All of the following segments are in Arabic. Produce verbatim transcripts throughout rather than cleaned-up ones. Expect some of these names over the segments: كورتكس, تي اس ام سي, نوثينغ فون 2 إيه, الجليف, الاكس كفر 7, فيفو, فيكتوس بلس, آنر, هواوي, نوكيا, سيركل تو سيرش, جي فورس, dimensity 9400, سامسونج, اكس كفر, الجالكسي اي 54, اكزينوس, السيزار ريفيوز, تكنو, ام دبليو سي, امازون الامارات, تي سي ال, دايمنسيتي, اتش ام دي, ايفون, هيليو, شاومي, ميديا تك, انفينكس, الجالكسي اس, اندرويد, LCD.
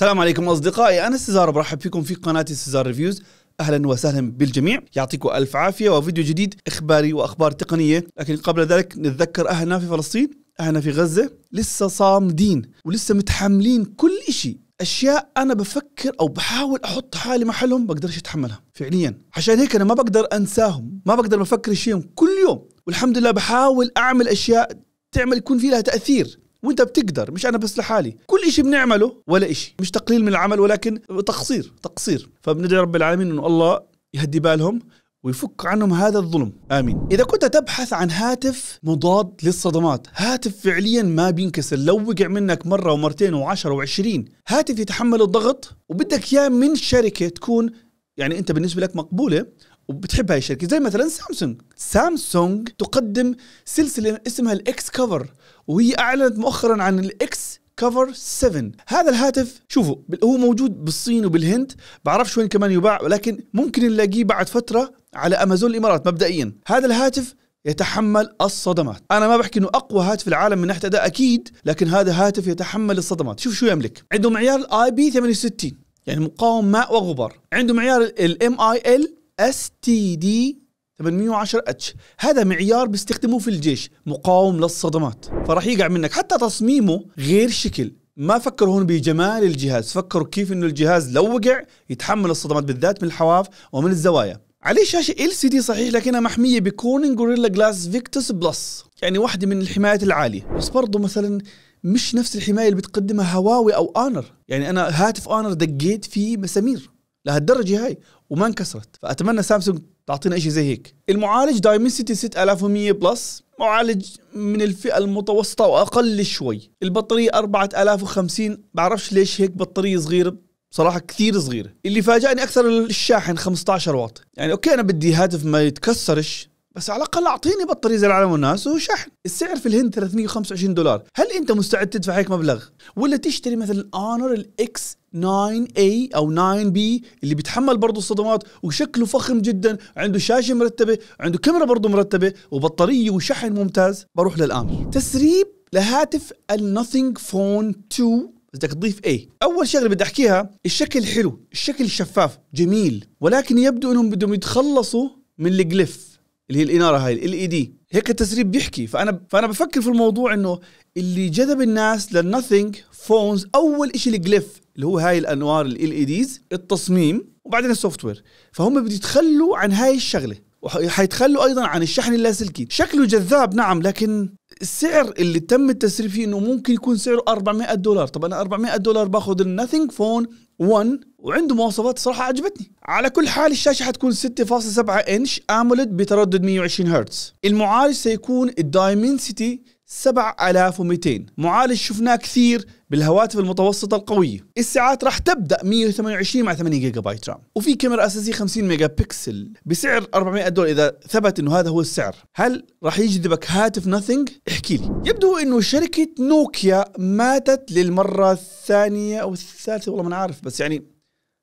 السلام عليكم أصدقائي، أنا السيزار، برحب فيكم في قناة السيزار ريفيوز. أهلا وسهلا بالجميع، يعطيكم ألف عافية. وفيديو جديد إخباري وأخبار تقنية، لكن قبل ذلك نتذكر أهلنا في فلسطين، أهلنا في غزة لسه صامدين ولسه متحملين كل إشي. أشياء أنا بفكر أو بحاول أحط حالي محلهم بقدرش أتحملها فعليا، عشان هيك أنا ما بقدر أنساهم، ما بقدر بفكر فيهم كل يوم، والحمد لله بحاول أعمل أشياء تعمل يكون في لها تأثير، وانت بتقدر، مش انا بس لحالي. كل اشي بنعمله ولا اشي، مش تقليل من العمل ولكن تقصير تقصير. فبندعي رب العالمين انه الله يهدي بالهم ويفك عنهم هذا الظلم، امين. اذا كنت تبحث عن هاتف مضاد للصدمات، هاتف فعليا ما بينكسر لو وقع منك مره ومرتين وعشرة وعشرين، هاتف يتحمل الضغط، وبدك اياه من شركه تكون يعني انت بالنسبه لك مقبوله وبتحب هاي الشركه، زي مثلا سامسونج. سامسونج تقدم سلسله اسمها الاكس كفر، وهي اعلنت مؤخرا عن الاكس كفر سبعة. هذا الهاتف شوفوا هو موجود بالصين وبالهند، بعرفش وين كمان يباع، ولكن ممكن نلاقيه بعد فتره على امازون الامارات. مبدئيا هذا الهاتف يتحمل الصدمات، انا ما بحكي انه اقوى هاتف في العالم من ناحيه اداء اكيد، لكن هذا هاتف يتحمل الصدمات. شوف شو يملك، عنده معيار الاي بي ثمانية وستين يعني مقاوم ماء وغبار، عنده معيار الام اي ال إس تي دي ثمانمية وعشرة اتش، هذا معيار بيستخدموه في الجيش، مقاوم للصدمات، فراح يقع منك. حتى تصميمه غير شكل، ما فكروا هون بجمال الجهاز، فكروا كيف انه الجهاز لو وقع يتحمل الصدمات بالذات من الحواف ومن الزوايا. عليه شاشه إل سي دي صحيح، لكنها محميه بكورنينج غوريلا جلاس فيكتوس بلس، يعني واحده من الحمايات العاليه، بس برضه مثلا مش نفس الحمايه اللي بتقدمها هواوي او آنر. يعني انا هاتف آنر دقيت فيه مسامير لهالدرجه هاي وما انكسرت، فاتمنى سامسونج تعطينا اشي زي هيك. المعالج دايمنسيتي ستة آلاف ومية بلس، معالج من الفئه المتوسطه واقل شوي. البطاريه أربعة آلاف وخمسين، بعرفش ليش هيك بطاريه صغيره، بصراحه كثير صغيره. اللي فاجأني اكثر الشاحن خمسة عشر واط، يعني اوكي انا بدي هاتف ما يتكسرش، بس على الاقل اعطيني بطاريه زي العالم والناس وشحن. السعر في الهند ثلاثمية وخمسة وعشرين دولار، هل انت مستعد تدفع هيك مبلغ؟ ولا تشتري مثلا اونر الإكس تسعة إيه او تسعة بي اللي بيتحمل برضه الصدمات وشكله فخم جدا، عنده شاشه مرتبه، عنده كاميرا برضه مرتبه، وبطاريه وشحن ممتاز. بروح للامر. تسريب لهاتف النوثينج فون تو، بدك تضيف ايه. اول شغله بدي احكيها، الشكل حلو، الشكل شفاف جميل، ولكن يبدو انهم بدهم يتخلصوا من الجليف اللي هي الإنارة هاي ال إل إي دي، هيك التسريب بيحكي. فأنا فأنا بفكر في الموضوع إنه اللي جذب الناس للناثينج فونز أول إشي الجليف اللي هو هاي الأنوار ال إل إي ديز، التصميم وبعدين السوفت وير، فهم بدهم يتخلوا عن هاي الشغلة، وحيتخلوا أيضا عن الشحن اللاسلكي. شكله جذاب نعم، لكن السعر اللي تم التسريب فيه إنه ممكن يكون سعره أربعمية دولار. طب أنا أربعمية دولار باخذ الناثينج فون واحد وعنده مواصفات صراحة عجبتني. على كل حال الشاشة حتكون ستة فاصلة سبعة إنش أمولد بتردد مية وعشرين هرتز. المعالج سيكون الدايمنسيتي سبعة آلاف ومئتين، معالج شفناه كثير بالهواتف المتوسطة القوية. الساعات راح تبدأ مية وثمانية وعشرين مع ثمانية جيجا بايت رام، وفي كاميرا أساسية خمسين ميجا بكسل بسعر أربعمية دولار. إذا ثبت إنه هذا هو السعر، هل راح يجذبك هاتف ناثينج؟ احكي لي. يبدو إنه شركة نوكيا ماتت للمرة الثانية أو الثالثة، والله ما نعرف، بس يعني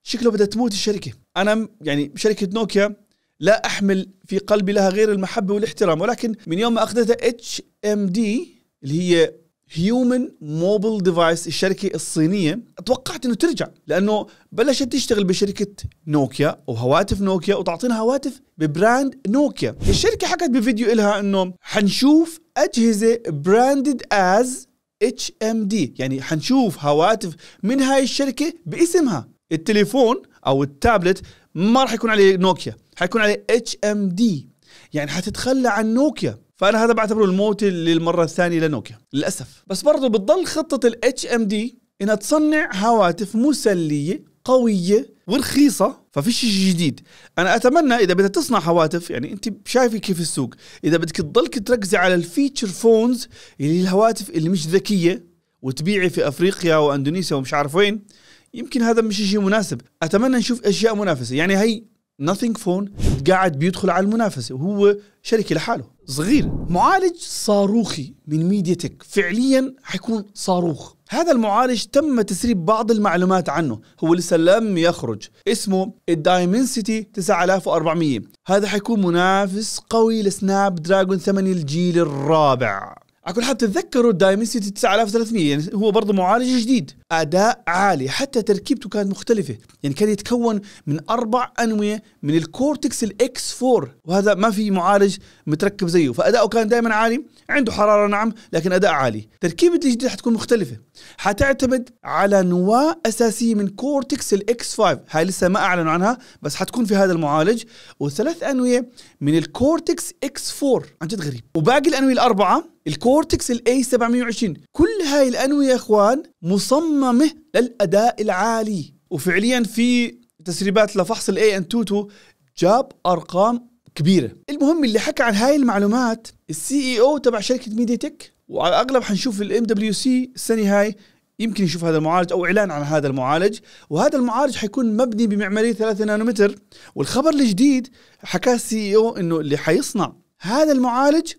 شكله بدها تموت الشركة. أنا يعني شركة نوكيا لا أحمل في قلبي لها غير المحبة والاحترام، ولكن من يوم ما أخذتها اتش ام دي اللي هي هيومن موبيل ديفايس، الشركة الصينية، توقعت إنه ترجع، لأنه بلشت تشتغل بشركة نوكيا وهواتف نوكيا وتعطينا هواتف ببراند نوكيا. الشركة حكت بفيديو إلها إنه حنشوف أجهزة براندد آز اتش ام دي، يعني حنشوف هواتف من هاي الشركة باسمها. التليفون أو التابلت ما راح يكون عليه نوكيا، حيكون عليه اتش ام دي، يعني حتتخلى عن نوكيا. فانا هذا بعتبره الموت للمره الثانيه لنوكيا للاسف. بس برضه بتضل خطه الاتش ام دي انها تصنع هواتف مسليه قويه ورخيصه، ففيش شيء جديد. انا اتمنى اذا بدها تصنع هواتف، يعني انت شايفه كيف السوق، اذا بدك تضلك تركزي على الفيتشر فونز اللي الهواتف اللي مش ذكيه وتبيعي في افريقيا واندونيسيا ومش عارف وين، يمكن هذا مش شيء مناسب. اتمنى نشوف اشياء منافسه، يعني هي Nothing Phone قاعد بيدخل على المنافسة وهو شركة لحاله صغير. معالج صاروخي من ميديا تك، فعليا حيكون صاروخ. هذا المعالج تم تسريب بعض المعلومات عنه، هو لسه لم يخرج، اسمه الدايمنسيتي تسعة آلاف وأربعمية. هذا حيكون منافس قوي لسناب دراجون ثمانية الجيل الرابع. على كل حال تتذكروا الدايمنسيتي تسعة آلاف وثلاثمية يعني هو برضه معالج جديد، اداء عالي، حتى تركيبته كانت مختلفه، يعني كان يتكون من اربع انويه من الكورتكس الاكس أربعة، وهذا ما في معالج متركب زيه، فاداؤه كان دائما عالي، عنده حراره نعم لكن اداء عالي. تركيبه الجديده حتكون مختلفه، حتعتمد على نواه اساسيه من كورتكس الاكس خمسة، هاي لسه ما اعلنوا عنها بس حتكون في هذا المعالج، وثلاث انويه من الكورتكس اكس أربعة، عن جد غريب، وباقي الانويه الاربعه الكورتكس الاي سبعمية وعشرين، كل هاي الانويه يا اخوان مصممه للاداء العالي، وفعليا في تسريبات لفحص الاي ان توتو جاب ارقام كبيره. المهم اللي حكى عن هاي المعلومات السي اي او تبع شركه ميديا تك، وعلى الاغلب حنشوف الام دبليو سي السنه هاي يمكن يشوف هذا المعالج او اعلان عن هذا المعالج، وهذا المعالج حيكون مبني بمعماريه ثلاثة نانومتر. والخبر الجديد حكاه السي اي او انه اللي حيصنع هذا المعالج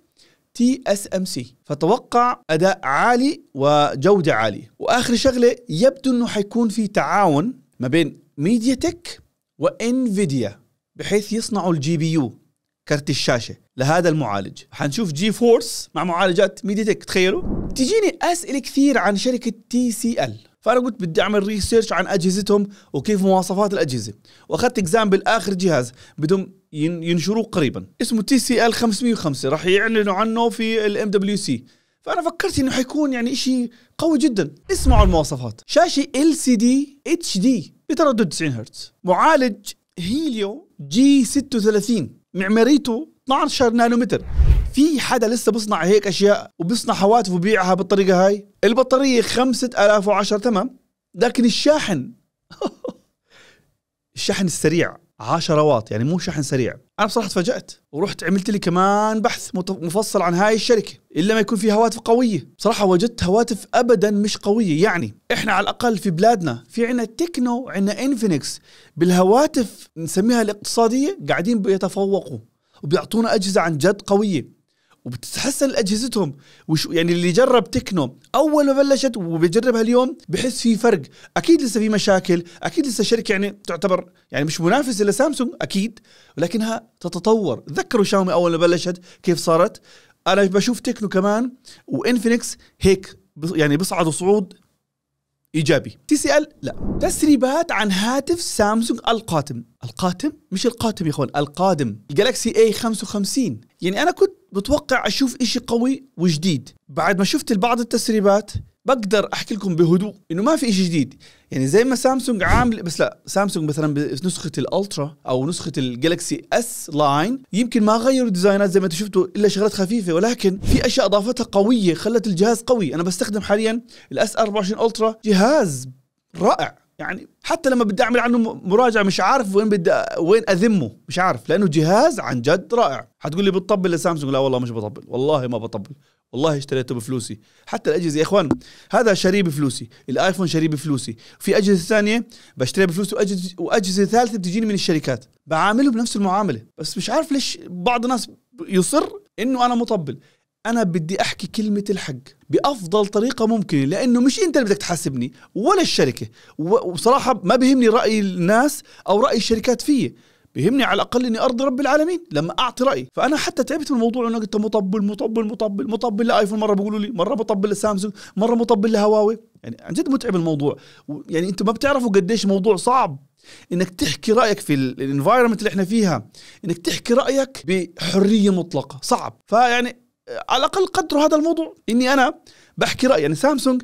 تي اس ام سي، فتوقع اداء عالي وجوده عاليه. واخر شغله يبدو انه حيكون في تعاون ما بين ميديا تك وانفيديا بحيث يصنعوا الجي بي يو كارت الشاشه لهذا المعالج. حنشوف جي فورس مع معالجات ميديا تك. تخيلوا. تجيني اسئله كثير عن شركه تي سي ال، فانا قلت بدي اعمل ريسيرش عن اجهزتهم وكيف مواصفات الاجهزه، واخذت اكزامبل اخر جهاز بدهم ينشروه قريبا اسمه تي سي ال خمسمية وخمسة، راح يعلنوا عنه في الام دبليو سي، فانا فكرت انه حيكون يعني شيء قوي جدا. اسمعوا المواصفات: شاشه إل سي دي إتش دي بتردد تسعين هرتز، معالج هيليو جي ستة وثلاثين، معماريته اثني عشر نانومتر. في حدا لسه بصنع هيك اشياء وبصنع هواتف وبيعها بالطريقه هاي؟ البطاريه خمسة آلاف وعشرة تمام، لكن الشاحن الشحن السريع عشرة واط، يعني مو شحن سريع. انا بصراحه تفاجات ورحت عملت لي كمان بحث مفصل عن هاي الشركه الا ما يكون في هواتف قويه، بصراحه وجدت هواتف ابدا مش قويه. يعني احنا على الاقل في بلادنا في عنا تكنو، عنا انفينكس، بالهواتف نسميها الاقتصاديه قاعدين بيتفوقوا وبيعطونا اجهزه عن جد قويه وبتتحسن اجهزتهم. وش يعني اللي جرب تكنو اول ما بلشت وبيجربها اليوم بحس في فرق. اكيد لسه في مشاكل، اكيد لسه شركه يعني تعتبر يعني مش منافسه لسامسونج اكيد، ولكنها تتطور. تذكروا شاومي اول ما بلشت كيف صارت. انا بشوف تكنو كمان وانفينكس هيك يعني بيصعدوا صعود ايجابي. تي سي ال لا. تسريبات عن هاتف سامسونج القاتم، القاتم مش القاتم يا اخوان، القادم، الجالكسي اي خمسة وخمسين. يعني انا كنت بتوقع اشوف اشي قوي وجديد، بعد ما شفت بعض التسريبات بقدر احكي لكم بهدوء انه ما في اشي جديد. يعني زي ما سامسونج عامل، بس لا سامسونج مثلا بنسخه الالترا او نسخه الجالكسي اس لاين يمكن ما غيروا ديزاينات زي ما انتم شفتوا الا شغلات خفيفه، ولكن في اشياء اضافتها قويه خلت الجهاز قوي. انا بستخدم حاليا الاس أربعة وعشرين الترا، جهاز رائع، يعني حتى لما بدي اعمل عنه مراجعه مش عارف وين بدي وين اذمه، مش عارف، لانه جهاز عن جد رائع. حتقول لي بتطبل لسامسونج؟ لا والله مش بطبل، والله ما بطبل، والله اشتريته بفلوسي. حتى الاجهزه يا اخوان هذا شاريه بفلوسي، الايفون شاريه بفلوسي، في اجهزه ثانيه بشتريها بفلوسي، واجهزه واجهزه ثالثه بتجيني من الشركات بعامله بنفس المعامله، بس مش عارف ليش بعض الناس يصر انه انا مطبل. انا بدي احكي كلمه الحق بافضل طريقه ممكنه، لانه مش انت اللي بدك تحاسبني ولا الشركه، وبصراحه ما بيهمني راي الناس او راي الشركات فيه، بيهمني على الاقل اني ارضي رب العالمين لما اعطي رايي. فانا حتى تعبت من الموضوع انه قلت مطبل مطبل مطبل مطبل لايفون، مره بيقولوا لي، مره بطبل لسامسونج، مره مطبل لهواوي، يعني عن جد متعب الموضوع. يعني انتم ما بتعرفوا قديش الموضوع صعب انك تحكي رايك في الانفايرمنت اللي احنا فيها، انك تحكي رايك بحريه مطلقه، صعب. فيعني على الاقل قدروا هذا الموضوع اني انا بحكي رايي. يعني سامسونج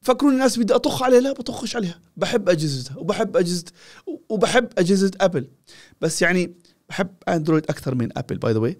فكروني الناس بدي اطخ عليها، لا بطخش عليها، بحب اجهزتها وبحب اجهزه وبحب اجهزه ابل، بس يعني بحب اندرويد اكثر من ابل. باي ذا واي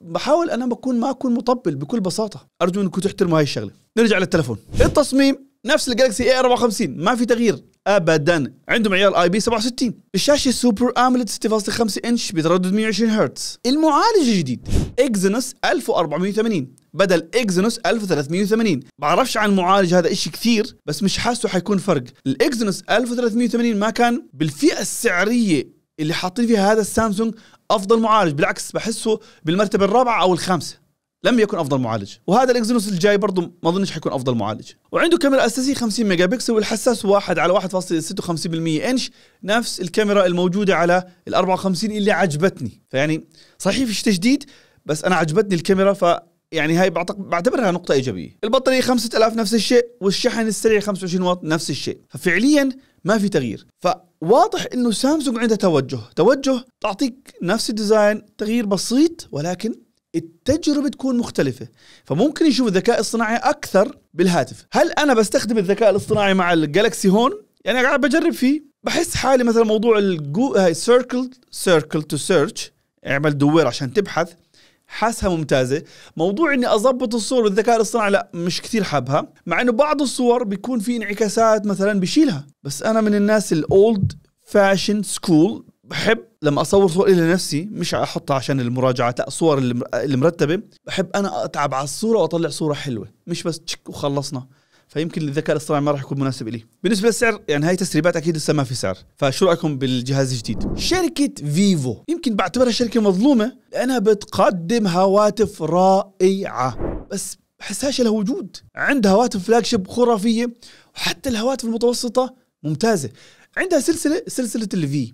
بحاول انا بكون ما اكون مطبل بكل بساطه، ارجو انكم تحترموا هاي الشغله. نرجع للتلفون. التصميم نفس الجالكسي اي أربعة وخمسين، ما في تغيير ابدا، عنده معيار اي بي سبعة وستين، الشاشه سوبر اموليد ستة فاصلة خمسة انش بتردد مية وعشرين هرتز، المعالج الجديد اكزينوس ألف وأربعمية وثمانين بدل اكزينوس ألف وثلاثمية وثمانين. بعرفش عن المعالج هذا اشي كثير بس مش حاسه حيكون فرق. الاكزينوس ألف وثلاثمية وثمانين ما كان بالفئه السعريه اللي حاطين فيها هذا السامسونج افضل معالج، بالعكس بحسه بالمرتبه الرابعه او الخامسه، لم يكن افضل معالج. وهذا الاكزينوس الجاي برضه ما اظنش حيكون افضل معالج. وعنده كاميرا اساسيه خمسين ميجا بكسل، والحساس واحد على واحد فاصلة ستة وخمسين بالمية انش، نفس الكاميرا الموجوده على ال أربعة وخمسين اللي عجبتني. فيعني صحيح فيش تجديد بس انا عجبتني الكاميرا، ف يعني هاي بعتبرها نقطة إيجابية. البطارية خمسة آلاف نفس الشيء، والشحن السريع خمسة وعشرين واط نفس الشيء، ففعليا ما في تغيير. فواضح انه سامسونج عندها توجه توجه تعطيك نفس الديزاين، تغيير بسيط ولكن التجربة تكون مختلفة. فممكن يشوف الذكاء الاصطناعي أكثر بالهاتف. هل أنا بستخدم الذكاء الاصطناعي مع الجالكسي هون؟ يعني قاعد بجرب فيه، بحس حالي مثلا موضوع الجو هاي سيركل سيركل تو سيرش، اعمل دوير عشان تبحث، حاسها ممتازة. موضوع اني اضبط الصور بالذكاء الاصطناعي لا، مش كثير حابها، مع انه بعض الصور بيكون في انعكاسات مثلا بشيلها. بس انا من الناس الاولد فاشن سكول، بحب لما اصور صور الي نفسي مش احطها عشان المراجعه، لا صور المرتبه، بحب انا اتعب على الصوره واطلع صوره حلوه، مش بس تشك وخلصنا. فيمكن الذكاء الاصطناعي ما راح يكون مناسب لي. بالنسبه للسعر، يعني هاي تسريبات اكيد لسه ما في سعر، فشو رايكم بالجهاز الجديد؟ شركه فيفو يمكن بعتبرها شركه مظلومه لانها بتقدم هواتف رائعه، بس بحسهاش لها وجود. عندها هواتف فلاج شيب خرافيه، وحتى الهواتف المتوسطه ممتازه. عندها سلسله سلسله الفي،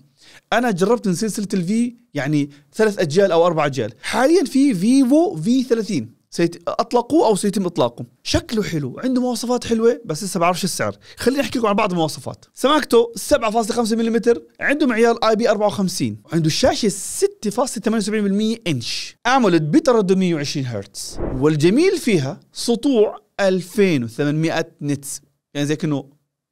انا جربت من سلسله الفي يعني ثلاث اجيال او اربع اجيال. حاليا في فيفو في ثلاثين سيت... اطلقوه او سيتم اطلاقه، شكله حلو، عنده مواصفات حلوه، بس لسه بعرفش السعر. خليني احكي لكم عن بعض المواصفات. سماكته سبعة فاصلة خمسة ملم، عنده معيار اي بي أربعة وخمسين، وعنده الشاشه ستة فاصلة ثمانية وسبعين بالمية انش، امولد بتردد مية وعشرين هرتز، والجميل فيها سطوع ألفين وثمانمئة نتس، يعني زي كانه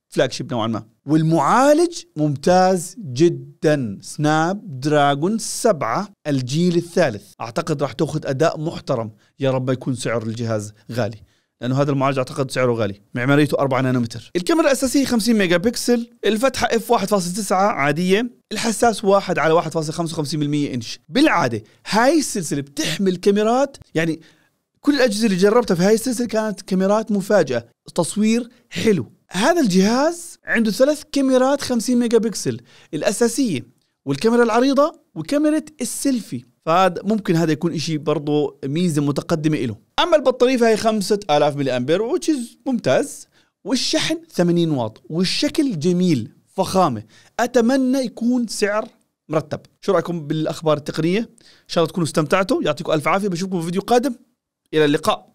فلاج شيب نوعا ما. والمعالج ممتاز جدا، سناب دراجون سبعة الجيل الثالث، اعتقد راح تاخذ اداء محترم. يا رب ما يكون سعر الجهاز غالي، لانه هذا المعالج اعتقد سعره غالي. معماريته أربعة نانومتر. الكاميرا الاساسيه خمسين ميجا بكسل، الفتحه اف واحد فاصلة تسعة عاديه، الحساس واحد على واحد فاصلة خمسة وخمسين بالمئة انش. بالعاده هاي السلسله بتحمل كاميرات، يعني كل الاجهزه اللي جربتها في هاي السلسله كانت كاميرات مفاجاه، تصوير حلو. هذا الجهاز عنده ثلاث كاميرات خمسين ميجا بكسل، الأساسية والكاميرا العريضة وكاميرا السيلفي، فممكن هذا يكون إشي برضو ميزة متقدمة إله. أما البطارية فهي خمسة آلاف ملي أمبير، وتشيز ممتاز، والشحن ثمانين واط، والشكل جميل، فخامة. أتمنى يكون سعر مرتب. شو رأيكم بالأخبار التقنية؟ إن شاء الله تكونوا استمتعتوا، يعطيكم ألف عافية، بشوفكم في فيديو قادم، إلى اللقاء.